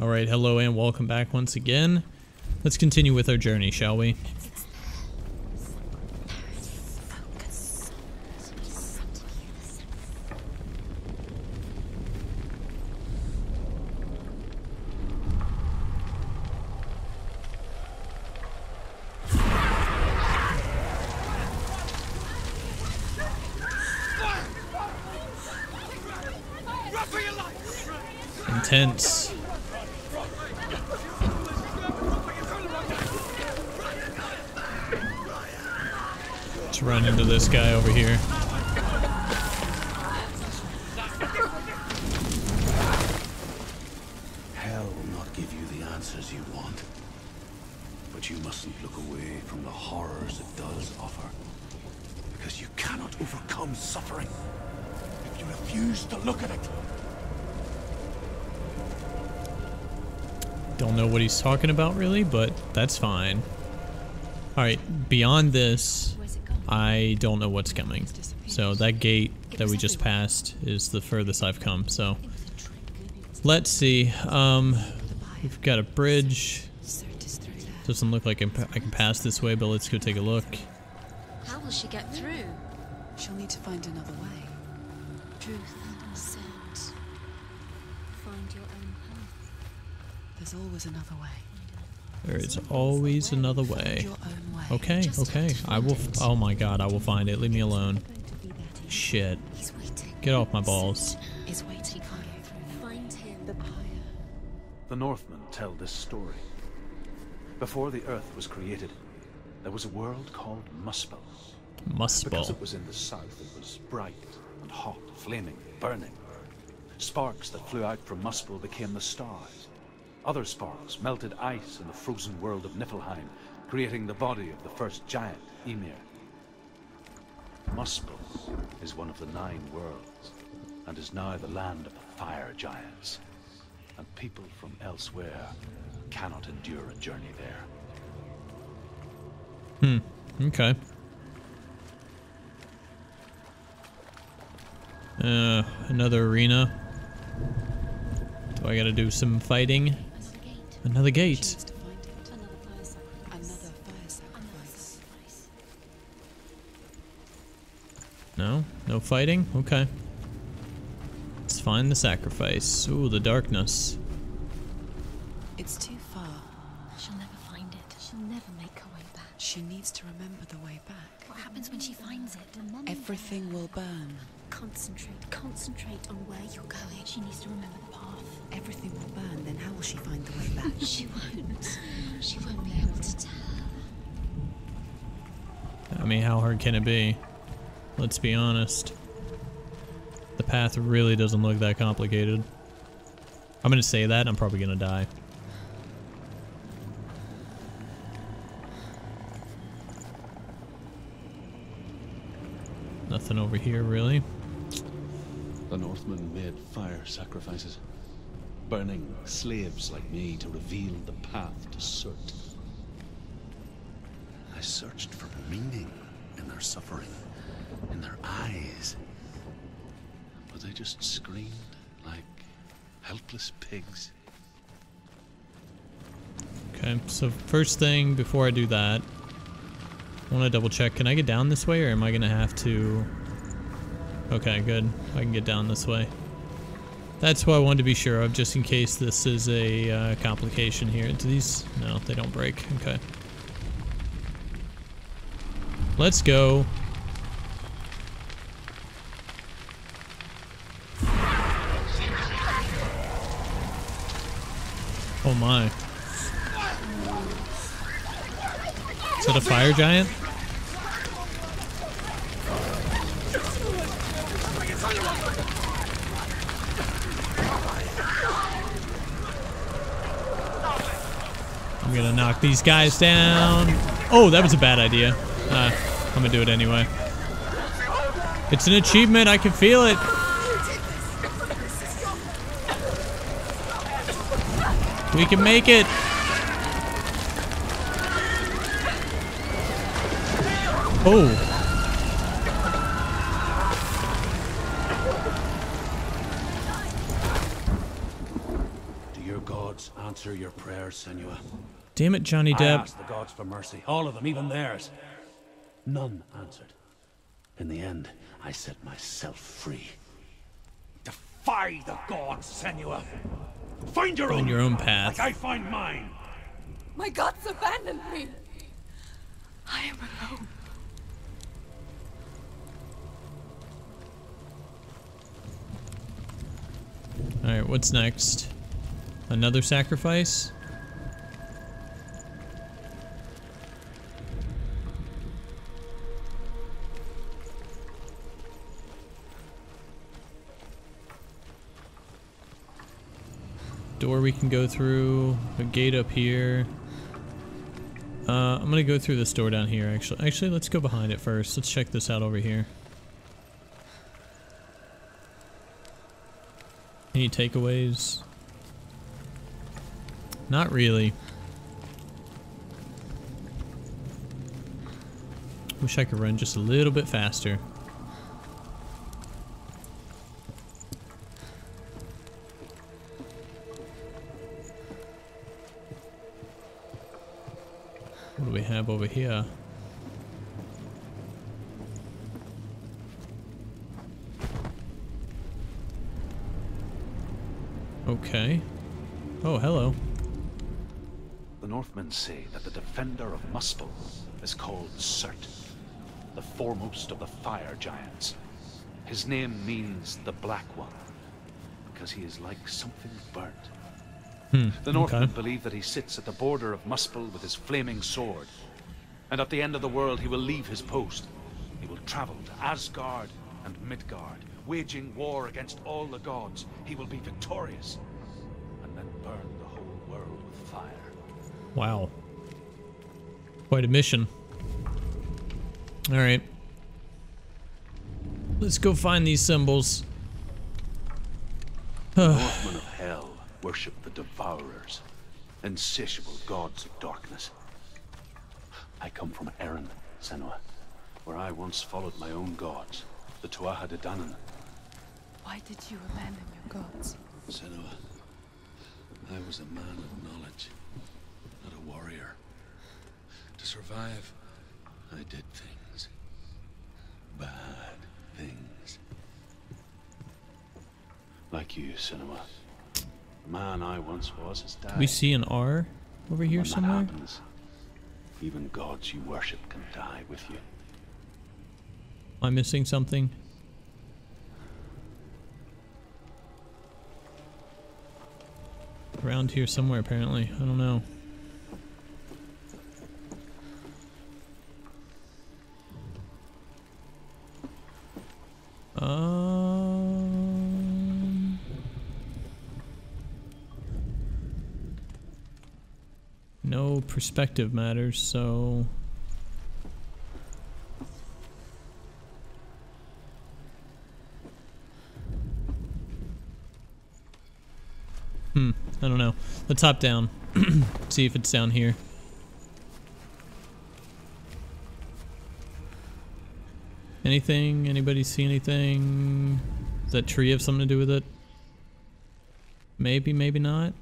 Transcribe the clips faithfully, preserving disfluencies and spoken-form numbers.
Alright, hello and welcome back once again. Let's continue with our journey, shall we? Intense. Let's run into this guy over here. Hell will not give you the answers you want, but you mustn't look away from the horrors it does offer, because you cannot overcome suffering if you refuse to look at it. Don't know what he's talking about really, but that's fine. Alright, beyond this, I don't know what's coming. So that gate that we just passed is the furthest I've come, so. Let's see, um, we've got a bridge. Doesn't look like I can pass this way, but let's go take a look. How will she get through? She'll need to find another way. Truth and sense. Find your own. There's always another way. There is always another way. Okay, okay. I will. F oh my God, I will find it. Leave me alone. Shit. Get off my balls. The Northmen tell this story. Before the Earth was created, there was a world called Muspel. Muspel. Because it was in the south, it was bright and hot, flaming, burning. Sparks that flew out from Muspel became the stars. Other sparks melted ice in the frozen world of Niflheim, creating the body of the first giant, Ymir. Muspel is one of the nine worlds, and is now the land of the fire giants. And people from elsewhere cannot endure a journey there. Hmm, okay. Uh, another arena. Do I gotta do some fighting? Another gate. No? No fighting? Okay. Let's find the sacrifice. Ooh, the darkness. It's too far. She'll never find it. She'll never make her way back. She needs to remember the way back. What happens when she finds it? Remember. Everything will burn. Concentrate. Concentrate on where you're going. She needs to remember the path. Everything will burn, then how will she find the way back? She won't. She won't be able to tell. I mean, how hard can it be? Let's be honest. The path really doesn't look that complicated. I'm gonna say that, and I'm probably gonna die. Nothing over here, really. The Northmen made fire sacrifices, burning slaves like me to reveal the path to Surt. I searched for meaning in their suffering, in their eyes, but they just screamed like helpless pigs. Okay, so first thing before I do that, I want to double check. Can I get down this way, or am I gonna have to? Okay, good. I can get down this way. That's what I wanted to be sure of, just in case this is a uh, complication here. Do these? No, they don't break. Okay. Let's go. Oh my. Is that a fire giant? I'm gonna knock these guys down. Oh, that was a bad idea. Uh, I'm gonna do it anyway. It's an achievement. I can feel it. We can make it. Oh. Do your god gods answer your prayers, Senua. Damn it, Johnny Depp. I asked the gods for mercy, all of them, even theirs. None answered. In the end, I set myself free. Defy the gods, Senua. Find your own, your own path. Like I find mine. My gods abandoned me. I am alone. Alright, what's next? Another sacrifice? Door we can go through, a gate up here. Uh, I'm gonna go through this door down here, actually. Actually, let's go behind it first. Let's check this out over here. Any takeaways? Not really. Wish I could run just a little bit faster. What do we have over here? Okay. Oh, hello. The Northmen say that the defender of Muspel is called Surt, the foremost of the fire giants. His name means the Black One, because he is like something burnt. Hmm, the Northmen okay. believe that he sits at the border of Muspel with his flaming sword, and at the end of the world he will leave his post. He will travel to Asgard and Midgard, waging war against all the gods. He will be victorious. Burn the whole world with fire. Wow. Quite a mission. Alright. Let's go find these symbols. The Northmen of Hell worship the Devourers, insatiable gods of darkness. I come from Erin, Senua, where I once followed my own gods, the Tuatha de Danann. Why did you abandon your gods? Senua, I was a man of knowledge, not a warrior. To survive, I did things. Bad things. Like you, Senua. The man I once was has died. We see an R over here somewhere? When that happens, even gods you worship can die with you. Am I missing something? Around here somewhere, apparently. I don't know. Um, no perspective matters, so hmm. I don't know. Let's hop down. See if it's down here. Anything? Anybody see anything? Does that tree have something to do with it? Maybe, maybe not?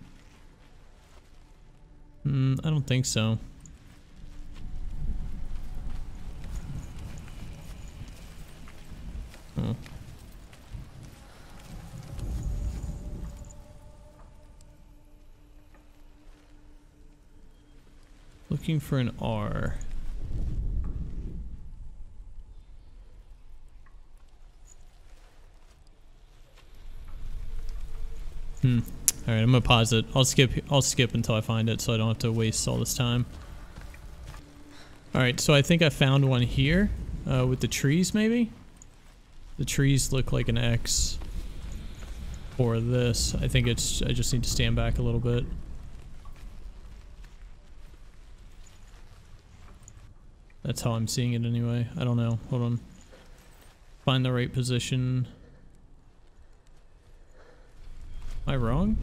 Hmm, I don't think so. Oh. Looking for an R. Hmm. All right, I'm gonna pause it. I'll skip. I'll skip until I find it, so I don't have to waste all this time. All right. So I think I found one here uh, with the trees. Maybe the trees look like an X. Or this. I think it's. I just need to stand back a little bit. That's how I'm seeing it anyway. I don't know. Hold on. Find the right position. Am I wrong?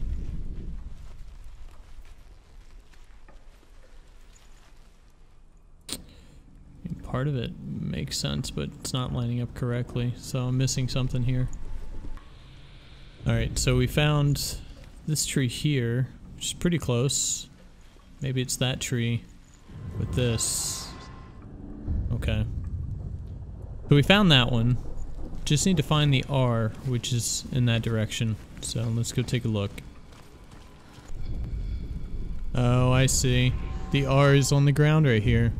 Part of it makes sense, but it's not lining up correctly. So I'm missing something here. Alright, so we found this tree here, Which is pretty close. Maybe it's that tree with this. Okay. So we found that one. Just need to find the R, which is in that direction. So let's go take a look. Oh, I see. The R is on the ground right here.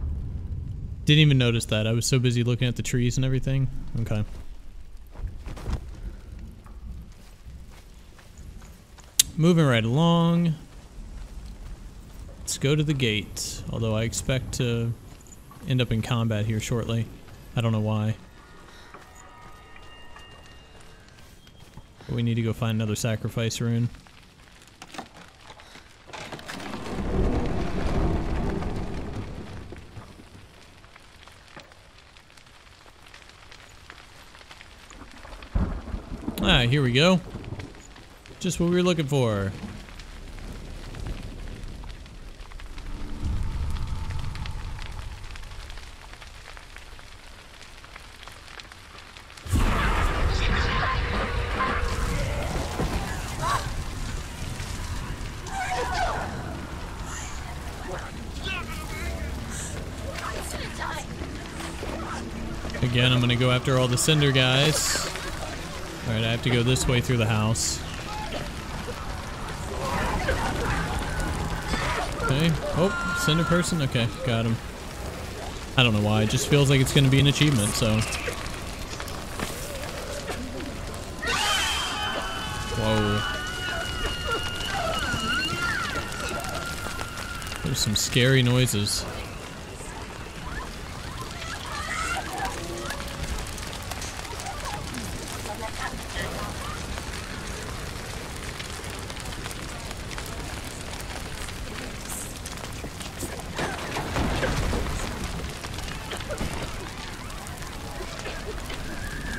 Didn't even notice that. I was so busy looking at the trees and everything. Okay. Moving right along. Let's go to the gate. Although I expect to end up in combat here shortly. I don't know why. But we need to go find another sacrifice rune. Ah, here we go. Just what we were looking for. Again, I'm gonna go after all the cinder guys. Alright, I have to go this way through the house. Okay. Oh, cinder person? Okay, got him. I don't know why, it just feels like it's gonna be an achievement, so. Whoa. There's some scary noises.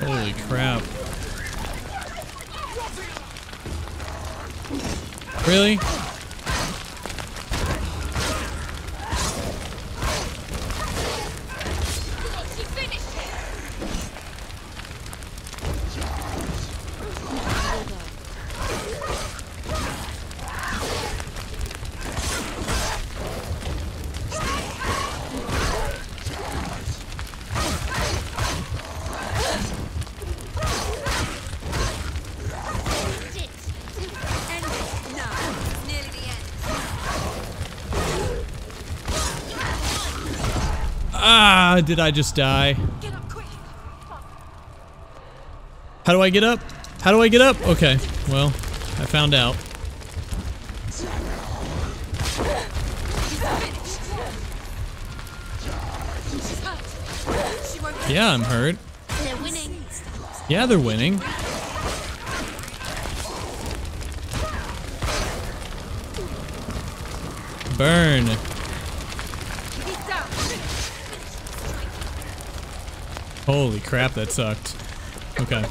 Holy crap. Really? Ah, did I just die? Get up quick. How do I get up? How do I get up? Okay, well, I found out. Yeah, I'm hurt. They're winning. Yeah, they're winning. Burn. Holy crap, that sucked. Okay.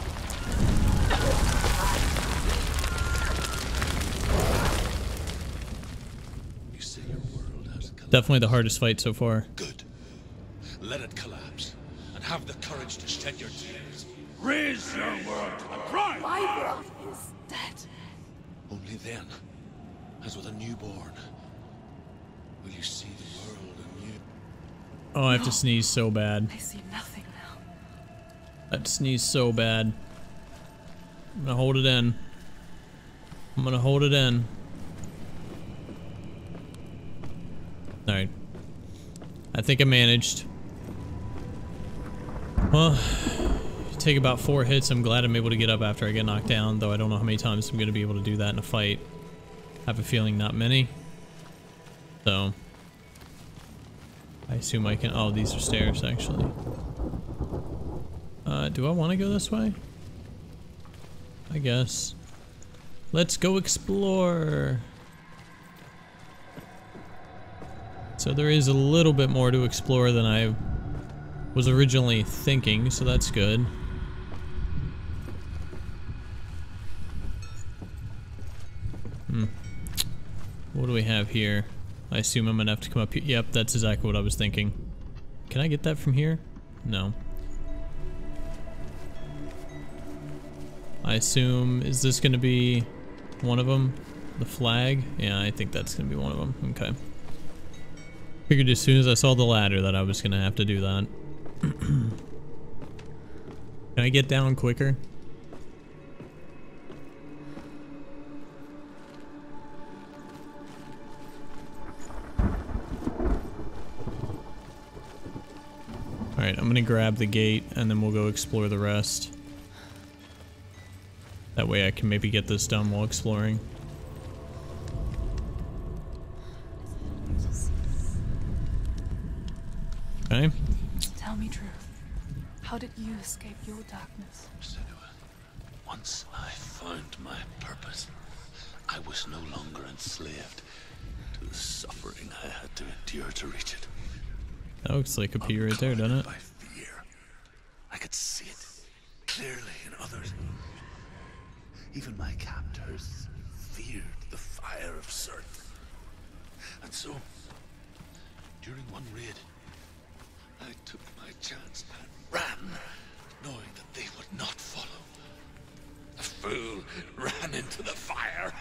You say your world has collapsed. Definitely the hardest fight so far. Good. Let it collapse and have the courage to shed your tears. Raise your world to the prime! My world is dead. Only then, as with a newborn, will you see the world anew. Oh, I have no. to sneeze so bad. I see nothing. That sneeze so bad. I'm gonna hold it in. I'm gonna hold it in. Alright. I think I managed. Well, take about four hits. I'm glad I'm able to get up after I get knocked down, though I don't know how many times I'm gonna be able to do that in a fight. I have a feeling not many. So. I assume I can. Oh, these are stairs actually. Uh, do I want to go this way? I guess. Let's go explore. So there is a little bit more to explore than I was originally thinking, so that's good. Hmm. What do we have here? I assume I'm gonna have to come up here. Yep, that's exactly what I was thinking. Can I get that from here? No. I assume, is this going to be one of them? the flag? Yeah, I think that's gonna be one of them. Okay. Figured as soon as I saw the ladder that I was gonna have to do that. Can I get down quicker? Alright, I'm gonna grab the gate and then we'll go explore the rest. That way I can maybe get this done while exploring. Okay. Tell me truth. How did you escape your darkness? Senua, once I found my purpose, I was no longer enslaved to the suffering I had to endure to reach it. That looks like a P right there, doesn't it? By fear. I could see it clearly in others. Even my captors feared the fire of Surt. And so, during one raid, I took my chance and ran, knowing that they would not follow. The fool ran into the fire.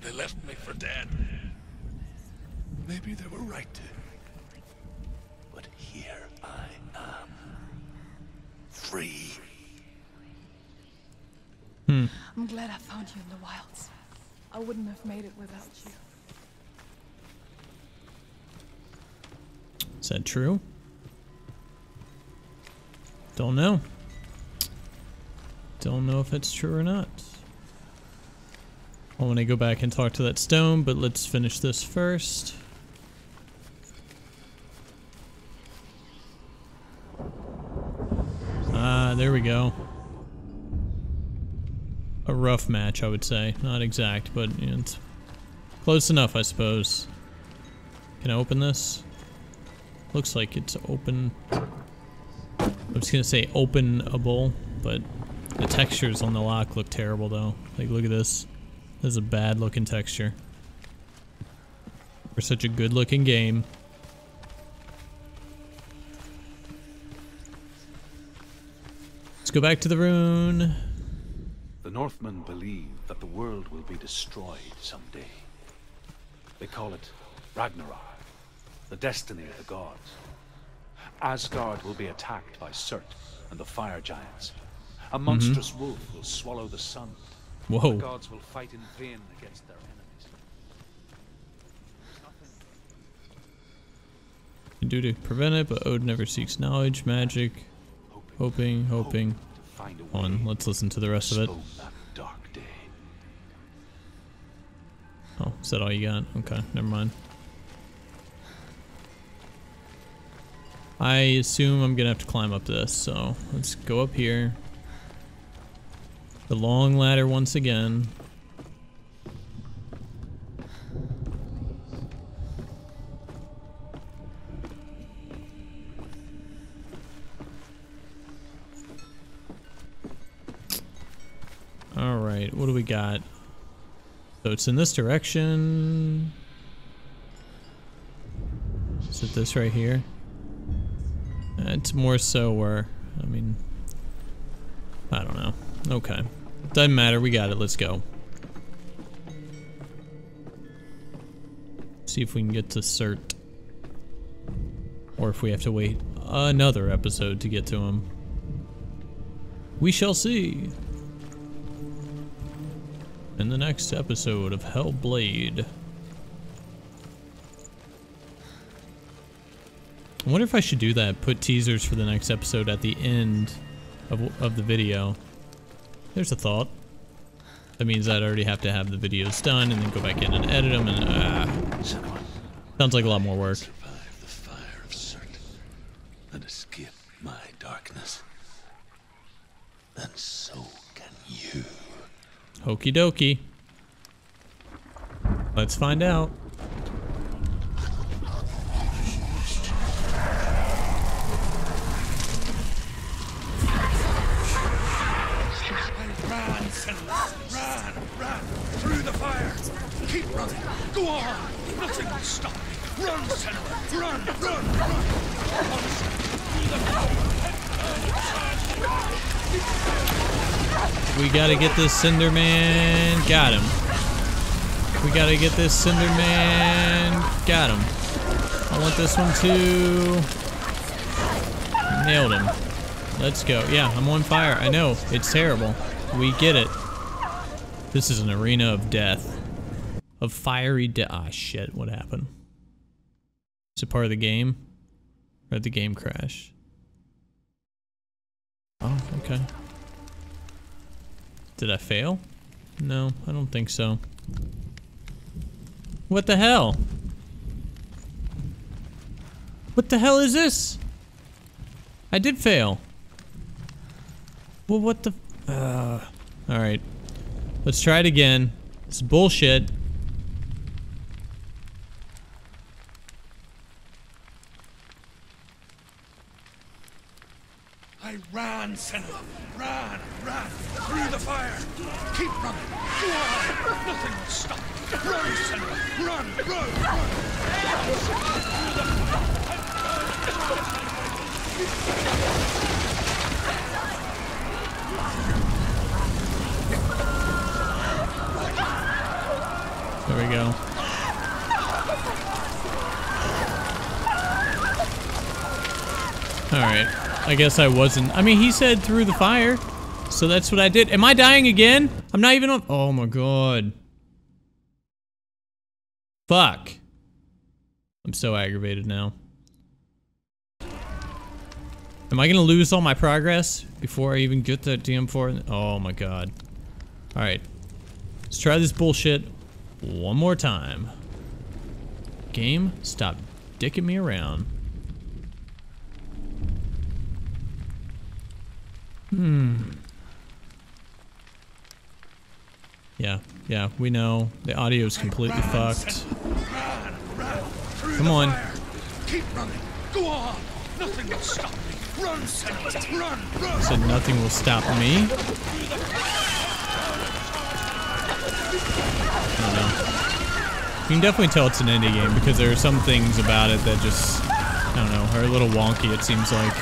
They left me for dead. Maybe they were right to. But here I am. Free. Hmm. I'm glad I found you in the wilds. I wouldn't have made it without you. Is that true? Don't know. Don't know if it's true or not. I want to go back and talk to that stone, but let's finish this first. Ah, there we go. A rough match, I would say. Not exact, but it's close enough, I suppose. Can I open this? Looks like it's open. I was gonna say openable, but the textures on the lock look terrible though. Like, look at this. This is a bad looking texture. For such a good looking game. Let's go back to the rune. The Northmen believe that the world will be destroyed someday. They call it Ragnarok. The destiny of the gods. Asgard will be attacked by Surt and the fire giants. A monstrous mm-hmm. wolf will swallow the sun. Whoa. The gods will fight in vain against their enemies. You do to prevent it, but Odin never seeks knowledge, magic. Hoping, hoping. hoping. Hold on, let's listen to the rest of it. Oh, is that all you got? Okay, never mind. I assume I'm gonna have to climb up this, so let's go up here. The long ladder once again. Alright, what do we got? So it's in this direction. Is it this right here? It's more so where, I mean, I don't know. Okay. Doesn't matter. We got it. Let's go. See if we can get to Surt. Or if we have to wait another episode to get to him. We shall see. In the next episode of Hellblade. I wonder if I should do that, put teasers for the next episode at the end of, of the video. There's a thought. That means I'd already have to have the videos done and then go back in and edit them and ah. Sounds like a lot more work. Survive the fire of Surt and escape my darkness. And so can you. Okie dokie. Let's find out. Keep running! Go on! Nothing will stop me! Run, Senua! Run! Run! Run! Honestly, through the fire! Head down! Charge! Keep running! We gotta get this Cinderman. Got him. We gotta get this Cinderman. Got him. I want this one too. Nailed him. Let's go. Yeah, I'm on fire. I know. It's terrible. We get it. This is an arena of death. Of fiery death. Ah, shit. What happened? Is it part of the game? Or did the game crash? Oh, okay. Did I fail? No, I don't think so. What the hell? What the hell is this? I did fail. Well, what the... Uh, Alright. Let's try it again. It's bullshit. I ran, Senua. Ran, ran. Through the fire. Keep running. Go on. Nothing will stop. Run, Senua. Run, run, run. Through the fire. There we go. Alright. I guess I wasn't. I mean, he said through the fire. So that's what I did. Am I dying again? I'm not even on. Oh my god. Fuck. I'm so aggravated now. Am I gonna lose all my progress before I even get that D M four? Oh my god. Alright. Let's try this bullshit one more time. Game, stop dicking me around. Hmm. Yeah, yeah, we know. The audio's completely fucked. Come on. Keep running. Go on. Nothing will stop me. Run, Senua. Run, run. Said nothing will stop me. I don't know. You can definitely tell it's an indie game because there are some things about it that just, I don't know, are a little wonky, it seems like.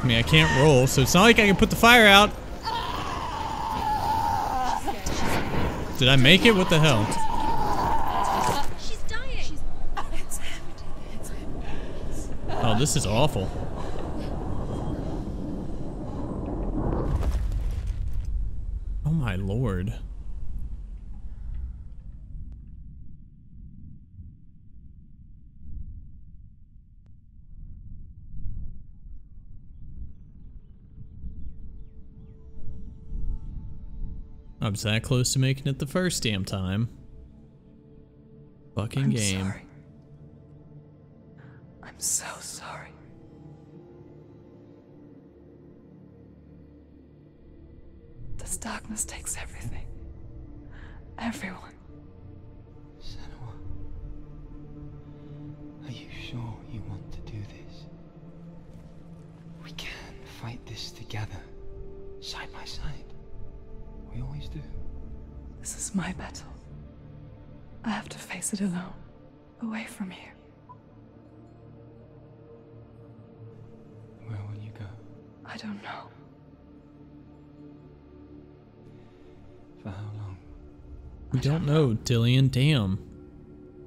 I mean, I can't roll, so it's not like I can put the fire out. Did I make it? What the hell? Oh, this is awful. Oh my lord. I was that close to making it the first damn time. Fucking I'm game. Sorry. I'm so sorry. This darkness takes everything. Everyone. Senua, are you sure you want to do this? We can fight this together, side by side. We always do. This is my battle. I have to face it alone, away from here. Where will you go? I don't know. For how long? We don't know, Dillion. Damn.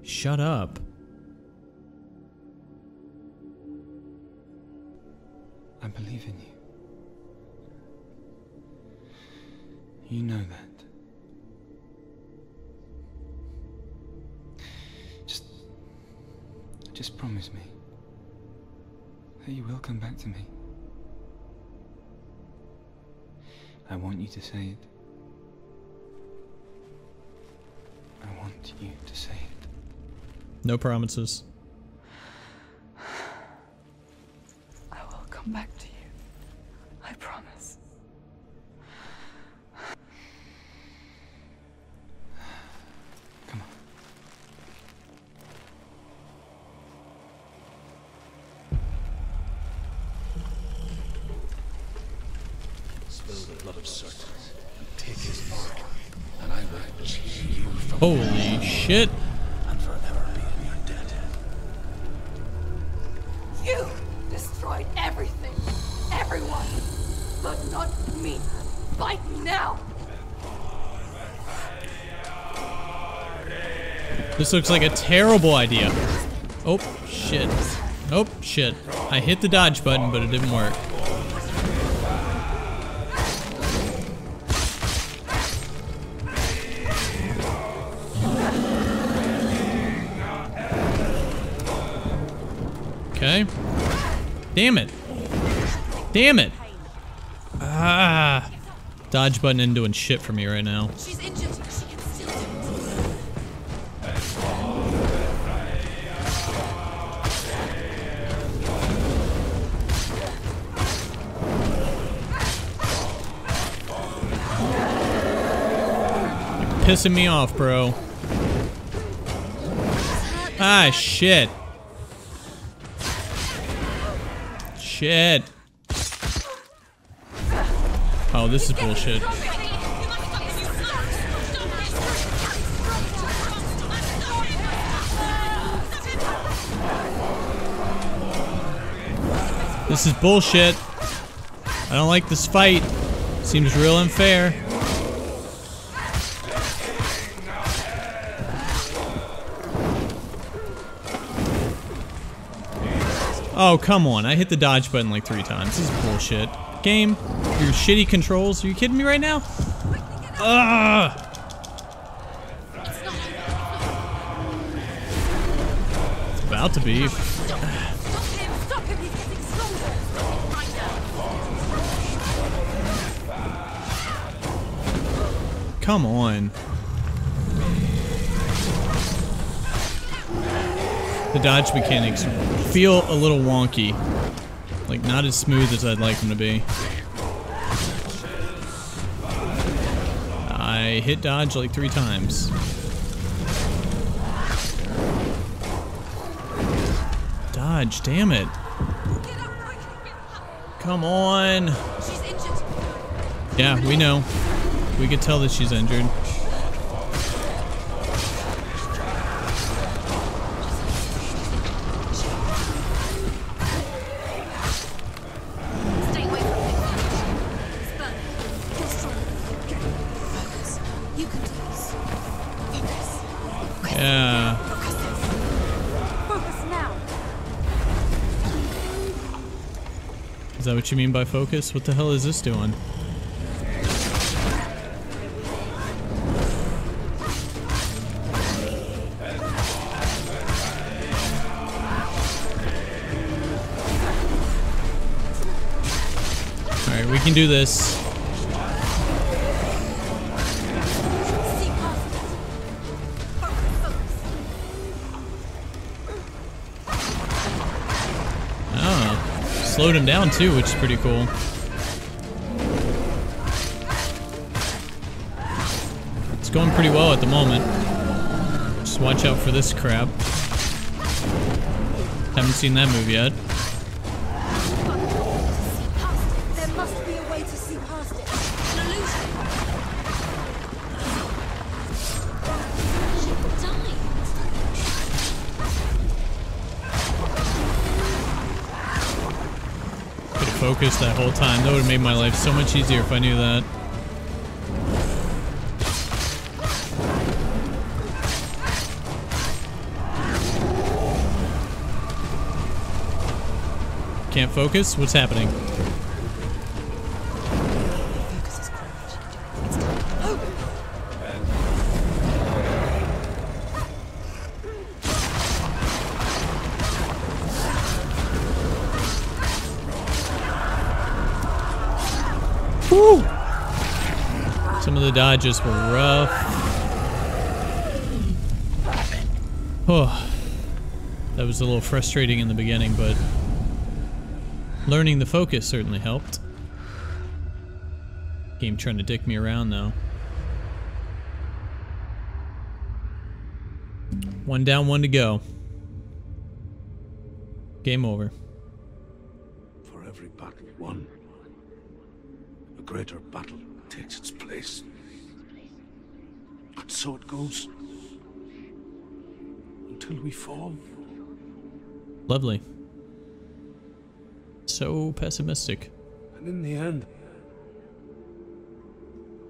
Shut up. I believe in you. You know that. Just... Just promise me. That you will come back to me. I want you to say it. I want you to say it. No promises. I will come back to you. I promise. Holy shit. And forever be in your debt. You destroyed everything. Fight me now. This looks like a terrible idea. Oh, shit. Oh, shit. I hit the dodge button, but it didn't work. Okay. Damn it. Damn it. Ah. Dodge button isn't doing shit for me right now. She's injured. She can still do it. You're pissing me off, bro. Ah, shit. Shit. Oh, this is bullshit. This is bullshit. I don't like this fight. Seems real unfair. Oh, come on. I hit the dodge button like three times. This is bullshit. Game, your shitty controls. Are you kidding me right now? Ugh. It's about to be. Come on. The dodge mechanics feel a little wonky. Like, not as smooth as I'd like them to be. I hit dodge like three times. Dodge, damn it. Come on. Yeah, we know. We could tell that she's injured. Is that what you mean by focus? What the hell is this doing? Alright, we can do this. Slowed him down too, which is pretty cool. It's going pretty well at the moment. Just watch out for this crap. Haven't seen that move yet. There must be a way to see past it. An illusion. Focus that whole time. That would have made my life so much easier if I knew that. Can't focus? What's happening? Woo! Some of the dodges were rough. Oh, that was a little frustrating in the beginning, but learning the focus certainly helped. Game trying to dick me around though. One down, one to go. Game over. For every battle won, a greater battle takes its place. And so it goes. Until we fall. Lovely. So pessimistic. And in the end,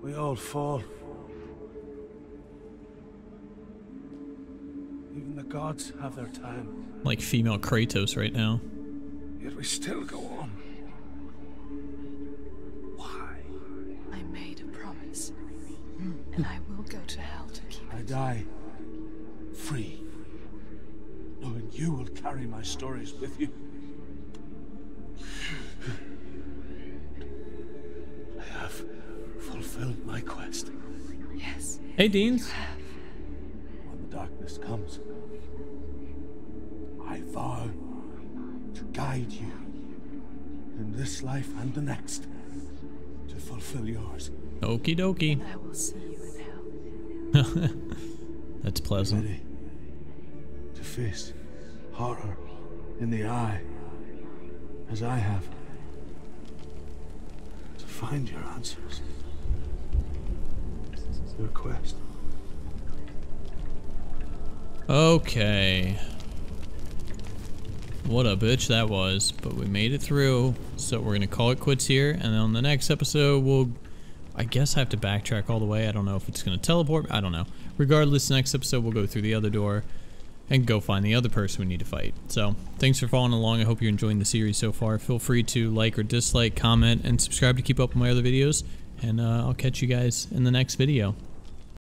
We all fall. Even the gods have their time. Like female Kratos right now. Yet we still go on. Why? I made a promise. And I will go to hell to keep it. I die. Free. Knowing you will carry my stories with you. I have fulfilled my quest. Yes. Hey, Deans. Darkness comes, I vow to guide you in this life and the next to fulfill yours. Okie dokie. I will see you in hell. That's pleasant. Ready to face horror in the eye as I have, to find your answers, your quest. Okay. What a bitch that was, but we made it through, so we're gonna call it quits here, and then on the next episode we'll, I guess I have to backtrack all the way. I don't know if it's gonna teleport, I don't know. Regardless, next episode we'll go through the other door and go find the other person we need to fight. So thanks for following along, I hope you're enjoying the series so far. Feel free to like or dislike, comment, and subscribe to keep up with my other videos, and uh, I'll catch you guys in the next video.